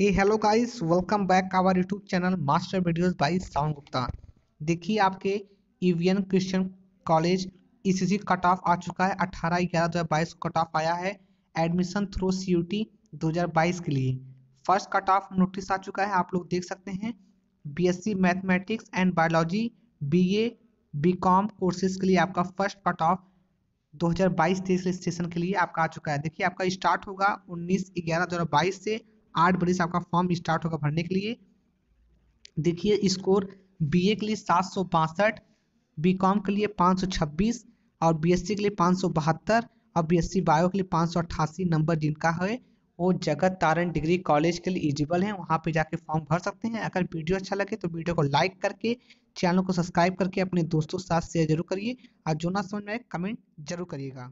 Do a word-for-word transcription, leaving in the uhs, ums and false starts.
ये hello guys, welcome back our YouTube channel master videos by Sawan Gupta. देखिए आपके Ewing Christian college ECC cut off आ चुका है। अठारह ग्यारह दो हज़ार बाईस को कट ऑफ आया है एडमिशन थ्रू सीयूटी दो हज़ार बाईस के लिए। फर्स्ट कट ऑफ नोटिस आ चुका है, आप लोग देख सकते हैं। BSc mathematics and biology, BA, BCom courses के लिए आपका फर्स्ट कट ऑफ दो हज़ार बाईस तेईस रजिस्ट्रेशन के लिए आपका आ चुका है। देखिए आपका स्टार्ट होगा उन्नीस ग्यारह दो हज़ार बाईस से आठ बजे से आपका फॉर्म स्टार्ट होगा भरने के लिए। देखिए स्कोर बीए के लिए सात सौ बासठ, बीकॉम के लिए पाँच सौ छब्बीस और बीएससी के लिए पाँच सौ बहत्तर और बीएससी बायो के लिए पाँच सौ अट्ठासी नंबर जिनका है वो जगत तारण डिग्री कॉलेज के लिए एलिजिबल है, वहाँ पे जाके फॉर्म भर सकते हैं। अगर वीडियो अच्छा लगे तो वीडियो को लाइक करके चैनल को सब्सक्राइब करके अपने दोस्तों के साथ शेयर जरूर करिए और जो ना समझ में आए कमेंट जरूर करिएगा।